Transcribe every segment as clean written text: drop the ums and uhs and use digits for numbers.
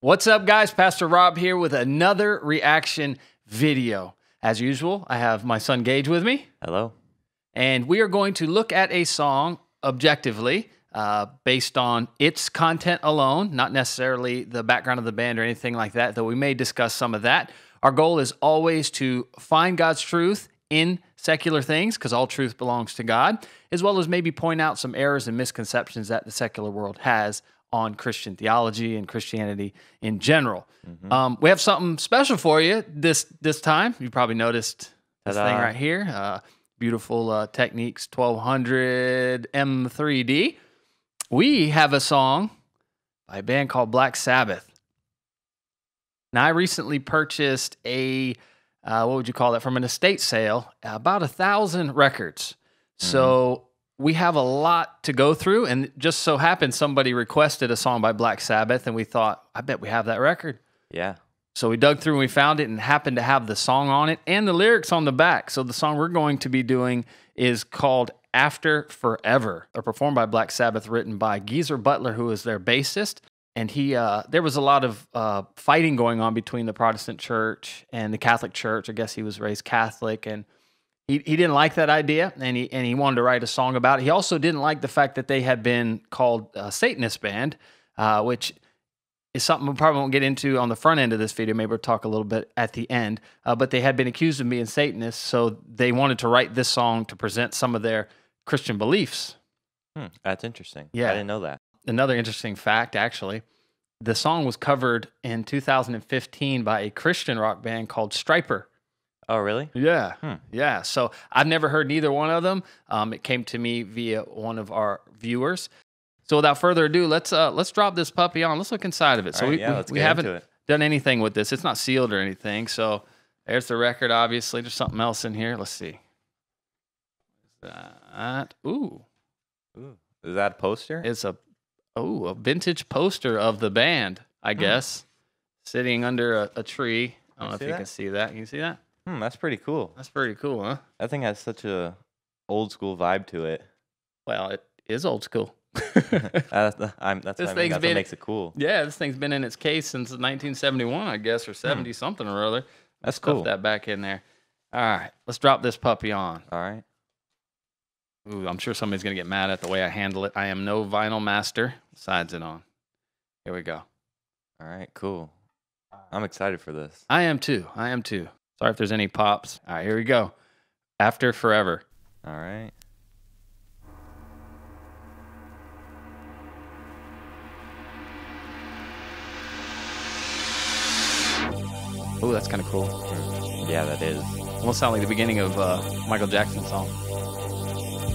What's up, guys? Pastor Rob here with another reaction video. As usual, I have my son Gage with me. Hello. And we are going to look at a song objectively, based on its content alone, not necessarily the background of the band or anything like that, though we may discuss some of that. Our goal is always to find God's truth in secular things, because all truth belongs to God, as well as maybe point out some errors and misconceptions that the secular world has on Christian theology and Christianity in general. We have something special for you this time. You probably noticed this thing right here. Beautiful Techniques 1200 M3D. We have a song by a band called Black Sabbath. Now, I recently purchased a, what would you call that, from an estate sale, about 1,000 records. So we have a lot to go through, and just so happened somebody requested a song by Black Sabbath, and we thought, I bet we have that record. Yeah. So we dug through and we found it and happened to have the song on it and the lyrics on the back. So the song we're going to be doing is called After Forever. They're performed by Black Sabbath, written by Geezer Butler, who is their bassist. And he, there was a lot of fighting going on between the Protestant church and the Catholic church. I guess he was raised Catholic, and he didn't like that idea, and he wanted to write a song about it. He also didn't like the fact that they had been called a Satanist band, which is something we probably won't get into on the front end of this video. Maybe we'll talk a little bit at the end. But they had been accused of being Satanists, so they wanted to write this song to present some of their Christian beliefs. That's interesting. Yeah. I didn't know that. Another interesting fact, actually. The song was covered in 2015 by a Christian rock band called Stryper. Oh, really? Yeah. Yeah. So I've never heard neither one of them. It came to me via one of our viewers. So without further ado, let's drop this puppy on. Let's look inside of it. All so right, we haven't done anything with this. It's not sealed or anything. So there's the record, obviously. There's something else in here. Let's see. Is that? Ooh. Is that a poster? It's a vintage poster of the band, I guess, sitting under a tree. I don't know if you can see that. Can you see that? That's pretty cool. That's pretty cool, huh? That thing has such a old school vibe to it. Well, it is old school. That's what makes it cool. Yeah, this thing's been in its case since 1971, I guess, or 70 something or other. That's cool. Stuff that back in there. All right, let's drop this puppy on. All right. Ooh, I'm sure somebody's gonna get mad at the way I handle it. I am no vinyl master. Sides it on. Here we go. All right, cool. I'm excited for this. I am too. I am too. Sorry if there's any pops. All right, here we go. After Forever. All right. Ooh, that's kind of cool. Yeah, that is. Almost sound like the beginning of Michael Jackson's song.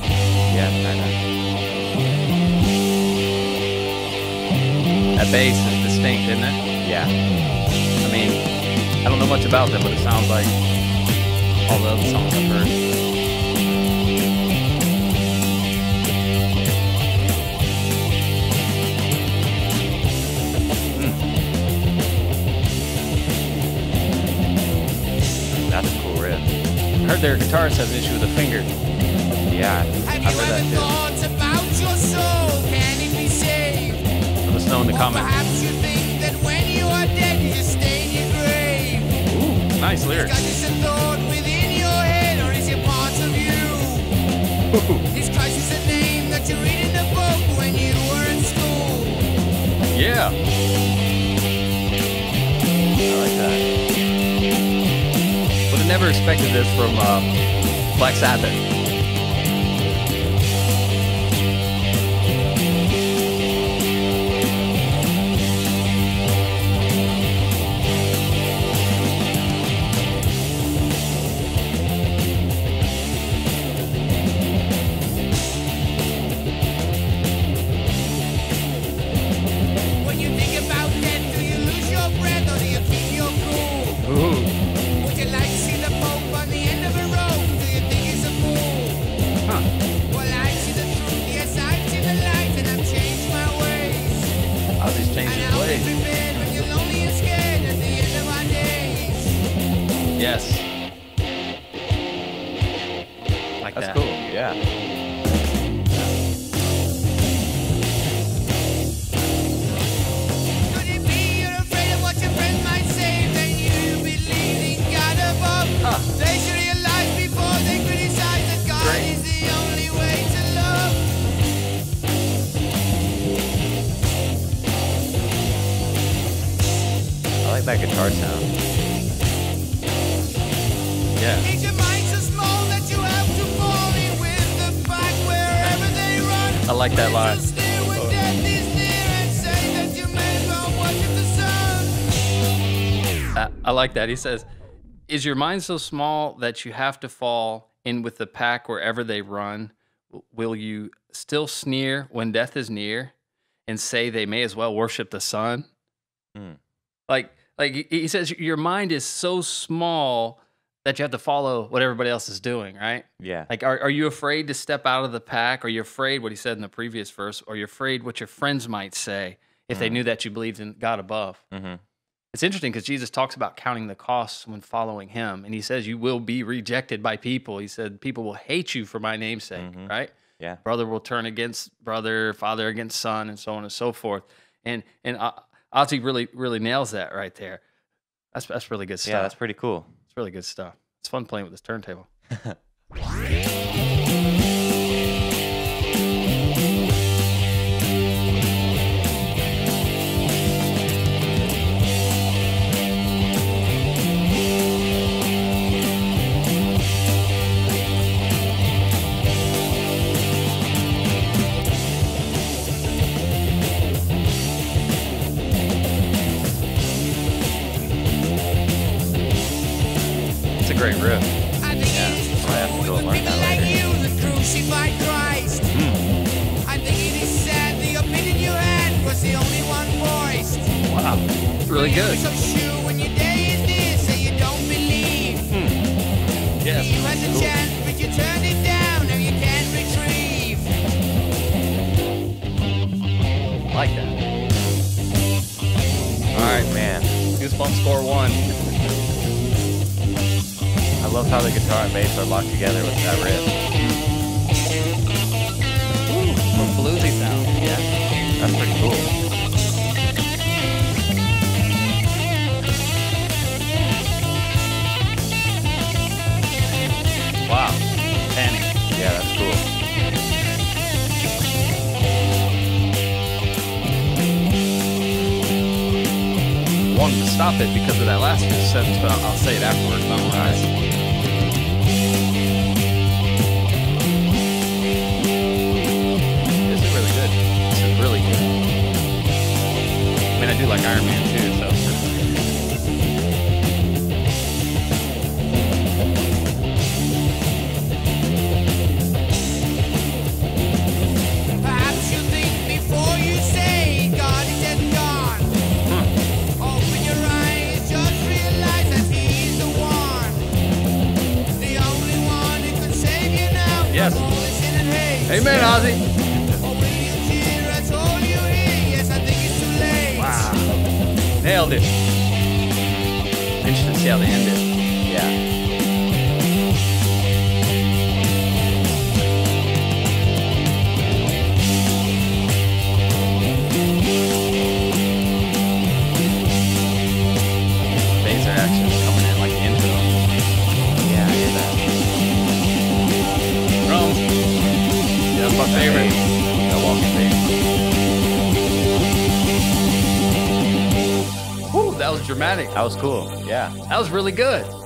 Yeah, kind of. That bass is distinct, isn't it? Yeah. I mean, I don't know much about them, but it sounds like all the other songs I've heard. That's a cool riff. I heard their guitarist has an issue with a finger. Yeah, I've heard that too. About your soul? Can it be saved? Let us know in the comments. Nice lyrics. Is a thought within your head, or is it part of you? This Christ is a name that you read in the book when you were in school. Yeah. I like that. Would have never expected this from Black Sabbath. Yes. Like that's that. Cool. Yeah. Could it be your friend? like that guitar sound. Yeah. I like that line. Oh. I like that. He says, "Is your mind so small that you have to fall in with the pack wherever they run? Will you still sneer when death is near and say they may as well worship the sun?" Mm. Like he says, your mind is so small that you have to follow what everybody else is doing, right? Yeah. Like, are you afraid to step out of the pack? Are you afraid what he said in the previous verse? Or you're afraid what your friends might say if they knew that you believed in God above? Mm-hmm. It's interesting because Jesus talks about counting the costs when following him. And he says, you will be rejected by people. He said, people will hate you for my name's sake, right? Yeah. Brother will turn against brother, father against son, and so on and so forth. And Ozzy really nails that right there. That's really good stuff. Yeah, that's pretty cool. It's really good stuff. It's fun playing with this turntable. Great riff. I think you, the crucified Christ. I think it is sad the opinion you had was the only one voiced. Wow. Really good. So sure when your day is near, so you don't believe. Yes. You had the chance, but you turned it down and you can't retrieve. I like that. Alright, man. Goosebumps score 1. I love how the guitar and bass are locked together with that riff. Ooh, a bluesy sound. Yeah, that's pretty cool. Wow, Panic. Yeah, that's cool. I wanted to stop it because of that last sentence, but I'll say it afterwards. All right. Really good. I mean, I do like Iron Man too, so. Perhaps you think before you say God is dead and gone. Open your eyes, just realize that he's the one. The only one who can save you now. Yes. From all the sin and hate. Amen, Ozzy. Nailed it. Interesting to see how they end it. Yeah. Things are actually coming in like the intro. Yeah, I hear that. Drums. Yeah, that's my favorite. That walking bass. That was dramatic. That was cool. Yeah. That was really good. Wow.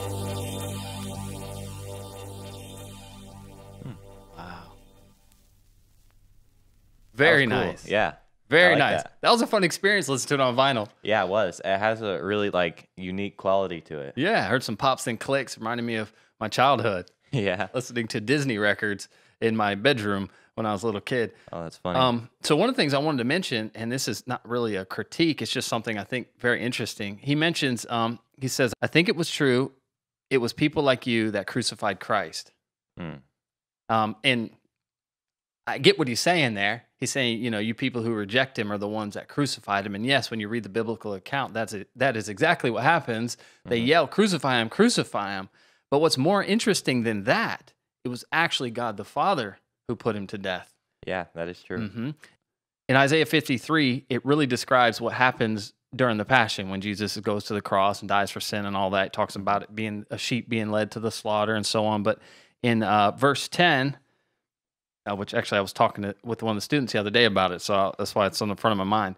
Very nice. Cool. Yeah. Very like nice. That was a fun experience listening to it on vinyl. Yeah, it was. It has a really like unique quality to it. Yeah. I heard some pops and clicks. Reminded me of my childhood. Yeah. Listening to Disney records in my bedroom when I was a little kid. Oh, that's funny. So one of the things I wanted to mention, and this is not really a critique, it's just something I think very interesting. He mentions, he says, I think it was true. It was people like you that crucified Christ. And I get what he's saying there. He's saying, you know, you people who reject him are the ones that crucified him. And yes, when you read the biblical account, that is exactly what happens. They yell, crucify him, crucify him. But what's more interesting than that, it was actually God the Father who put him to death. Yeah, that is true. In Isaiah 53, it really describes what happens during the passion when Jesus goes to the cross and dies for sin and all that. It talks about it being a sheep being led to the slaughter and so on. But in verse 10, which actually I was talking with one of the students the other day about it, so that's why it's on the front of my mind.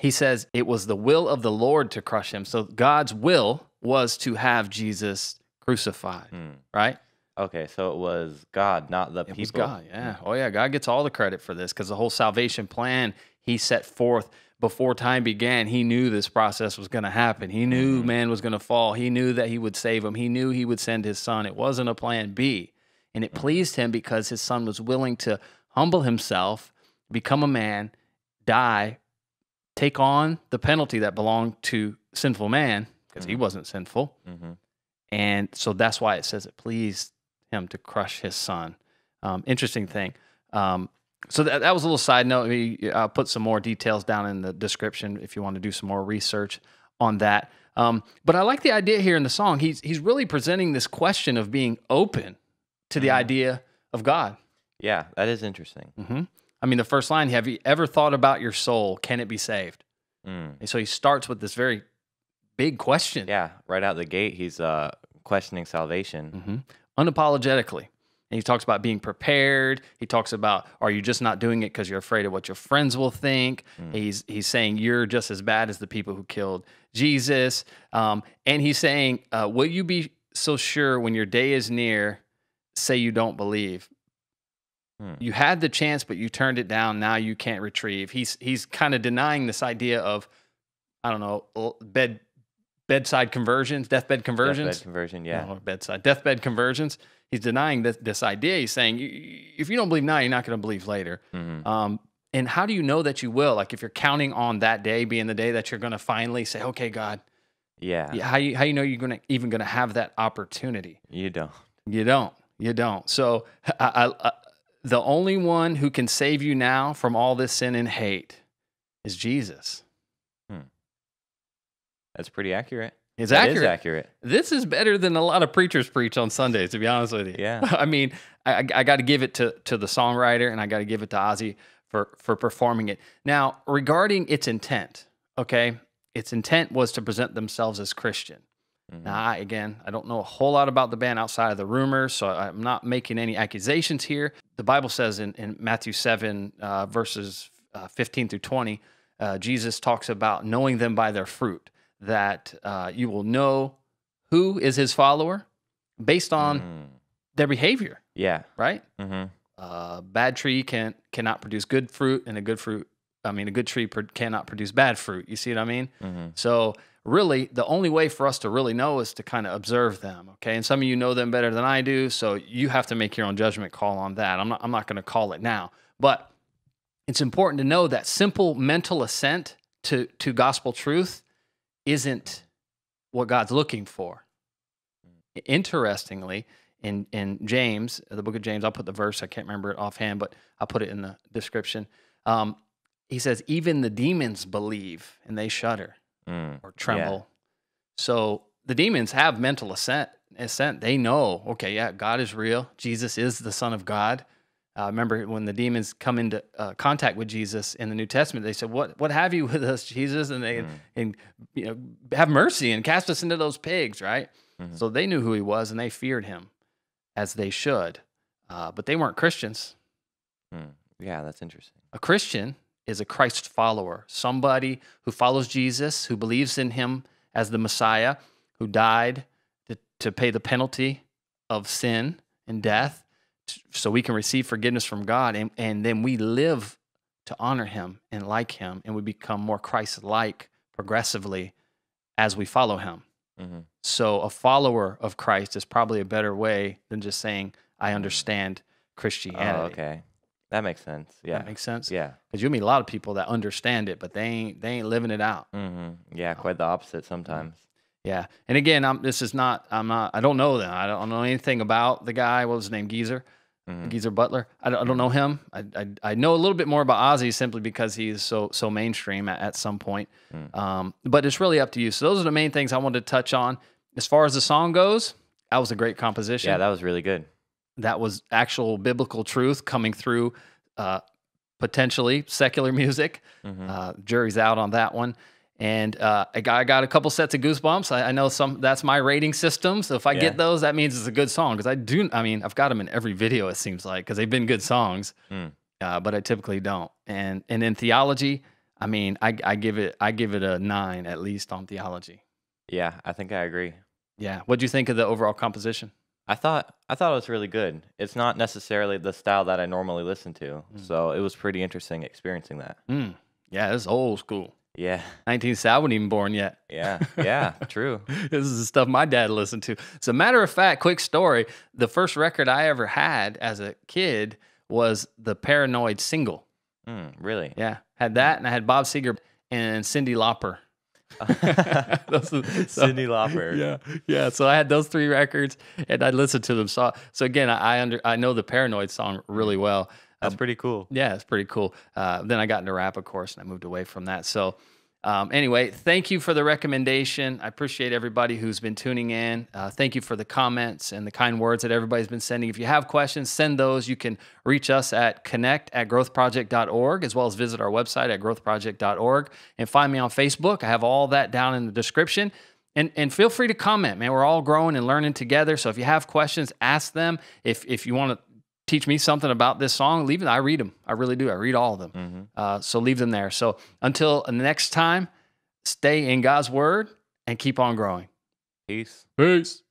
he says, it was the will of the Lord to crush him. So God's will was to have Jesus crucified, right? Okay, so it was God, not the people. It was God, yeah. Oh, yeah, God gets all the credit for this because the whole salvation plan he set forth before time began, he knew this process was going to happen. He knew man was going to fall. He knew that he would save him. He knew he would send his son. It wasn't a plan B. And it pleased him because his son was willing to humble himself, become a man, die, take on the penalty that belonged to sinful man because he wasn't sinful. And so that's why it says it pleased him to crush his son. Interesting thing. So that was a little side note. I'll put some more details down in the description if you want to do some more research on that. But I like the idea here in the song. He's really presenting this question of being open to the idea of God. Yeah, that is interesting. I mean, the first line, have you ever thought about your soul? Can it be saved? And so he starts with this very big question. Yeah, right out the gate, he's questioning salvation. Unapologetically. And he talks about being prepared. He talks about, are you just not doing it because you're afraid of what your friends will think? He's saying you're just as bad as the people who killed Jesus. And he's saying, will you be so sure when your day is near, say you don't believe? You had the chance, but you turned it down. Now you can't retrieve. He's kind of denying this idea of, I don't know, deathbed conversions. He's denying this idea. He's saying, if you don't believe now, you're not going to believe later. And how do you know that you will? Like, if you're counting on that day being the day that you're going to finally say, okay, God. Yeah. How you know you're even going to have that opportunity? You don't. You don't. You don't. So the only one who can save you now from all this sin and hate is Jesus. That's pretty accurate. It is accurate. This is better than a lot of preachers preach on Sundays, to be honest with you. Yeah. I mean, I got to give it to the songwriter, and I got to give it to Ozzy for performing it. Now, regarding its intent, okay, its intent was to present themselves as Christian. Now, I don't know a whole lot about the band outside of the rumors, so I'm not making any accusations here. The Bible says in Matthew 7, verses 15 through 20, Jesus talks about knowing them by their fruit, that you will know who is his follower based on their behavior. Yeah. Right? Bad tree cannot produce good fruit, and a good tree cannot produce bad fruit. You see what I mean? So really, the only way for us to really know is to kind of observe them, okay? And some of you know them better than I do, so you have to make your own judgment call on that. I'm not going to call it now. But it's important to know that simple mental assent to gospel truth isn't what God's looking for. Interestingly, in James, the book of James, I'll put the verse, I can't remember it offhand, but I'll put it in the description. He says, even the demons believe and they shudder or tremble. Yeah. So the demons have mental assent. They know, okay, yeah, God is real. Jesus is the Son of God. Remember when the demons come into contact with Jesus in the New Testament, they said, "What have you with us, Jesus?" And they and you know, have mercy and cast us into those pigs, right? So they knew who he was and they feared him, as they should, but they weren't Christians. Yeah, that's interesting. A Christian is a Christ follower, somebody who follows Jesus, who believes in him as the Messiah, who died to pay the penalty of sin and death, so we can receive forgiveness from God, and then we live to honor him and like him, and we become more Christ-like progressively as we follow him. So a follower of Christ is probably a better way than just saying, I understand Christianity. Oh, okay. That makes sense. Yeah. That makes sense? Yeah. Because you'll meet a lot of people that understand it, but they ain't living it out. Yeah, quite the opposite sometimes. Yeah, and again, I don't know them. I don't know anything about the guy. What was his name? Geezer? Geezer Butler. I don't know him. I know a little bit more about Ozzy simply because he's so mainstream at some point. But it's really up to you. So those are the main things I wanted to touch on. As far as the song goes, that was a great composition. Yeah, that was really good. That was actual biblical truth coming through potentially secular music. Jury's out on that one. And I got a couple sets of goosebumps. I know some. That's my rating system. So if I get those, that means it's a good song. Because I mean, I've got them in every video. It seems like because they've been good songs, but I typically don't. And in theology, I mean, I give it a 9 at least on theology. Yeah, I think I agree. Yeah. What do you think of the overall composition? I thought it was really good. It's not necessarily the style that I normally listen to, so it was pretty interesting experiencing that. Yeah, it's old school. Yeah. 19th, I wasn't even born yet. Yeah, yeah, true. This is the stuff my dad listened to. As a matter of fact, quick story, the first record I ever had as a kid was the Paranoid single. Really? Yeah, had that, and I had Bob Seger and Cyndi Lauper. Cyndi Lauper. Yeah, yeah. So I had those 3 records, and I listened to them. So again, I know the Paranoid song really well. That's pretty cool. Yeah, it's pretty cool. Then I got into rap, of course, and I moved away from that. So anyway, thank you for the recommendation. I appreciate everybody who's been tuning in. Thank you for the comments and the kind words that everybody's been sending. If you have questions, send those. You can reach us at connect@growthproject.org, as well as visit our website at growthproject.org, and find me on Facebook. I have all that down in the description. And feel free to comment, man. We're all growing and learning together. So if you have questions, ask them. If you want to teach me something about this song, leave it. I read them. I really do. I read all of them. So leave them there. So until next time, stay in God's word and keep on growing. Peace. Peace.